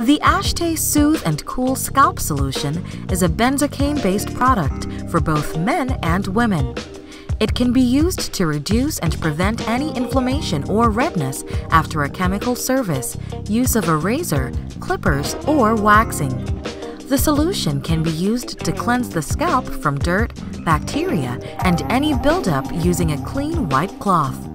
The Ashtae Soothe and Cool Scalp Solution is a benzocaine-based product for both men and women. It can be used to reduce and prevent any inflammation or redness after a chemical service, use of a razor, clippers, or waxing. The solution can be used to cleanse the scalp from dirt, bacteria, and any buildup using a clean white cloth.